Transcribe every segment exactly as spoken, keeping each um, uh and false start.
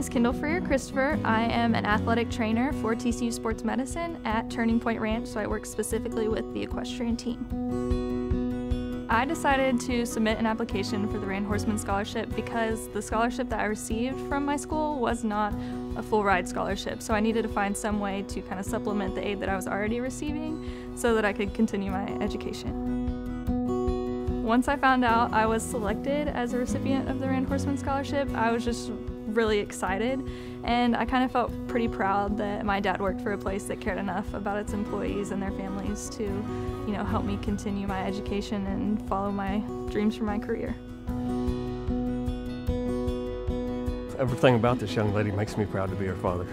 is Kendall Freer Christopher. I am an athletic trainer for T C U Sports Medicine at Turning Point Ranch, so I work specifically with the equestrian team. I decided to submit an application for the Rand Horsman Scholarship because the scholarship that I received from my school was not a full ride scholarship, so I needed to find some way to kind of supplement the aid that I was already receiving so that I could continue my education. Once I found out I was selected as a recipient of the Rand Horsman Scholarship, I was just really excited, and I kind of felt pretty proud that my dad worked for a place that cared enough about its employees and their families to, you know, help me continue my education and follow my dreams for my career. Everything about this young lady makes me proud to be her father.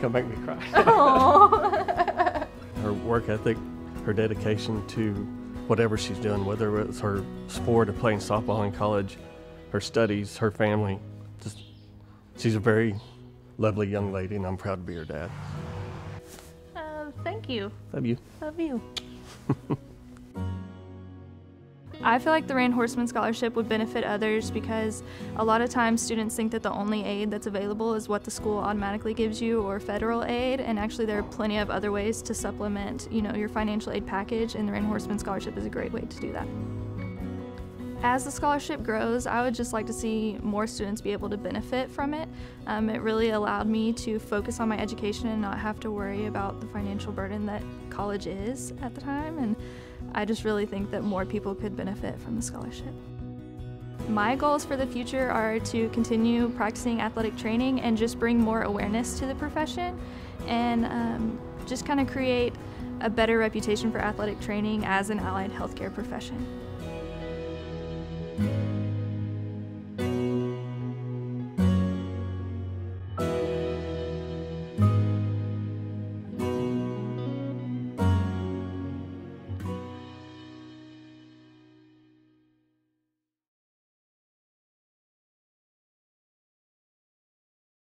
Come make me cry. Her work ethic, her dedication to whatever she's doing, whether it's her sport or playing softball in college, her studies, her family. Just, she's a very lovely young lady, and I'm proud to be her dad. Uh, thank you. Love you. Love you. I feel like the Rand Horsman Scholarship would benefit others because a lot of times students think that the only aid that's available is what the school automatically gives you or federal aid, and actually there are plenty of other ways to supplement, you know, your financial aid package, and the Rand Horsman Scholarship is a great way to do that. As the scholarship grows, I would just like to see more students be able to benefit from it. Um, it really allowed me to focus on my education and not have to worry about the financial burden that college is at the time, and I just really think that more people could benefit from the scholarship. My goals for the future are to continue practicing athletic training and just bring more awareness to the profession, and um, just kind of create a better reputation for athletic training as an allied healthcare profession.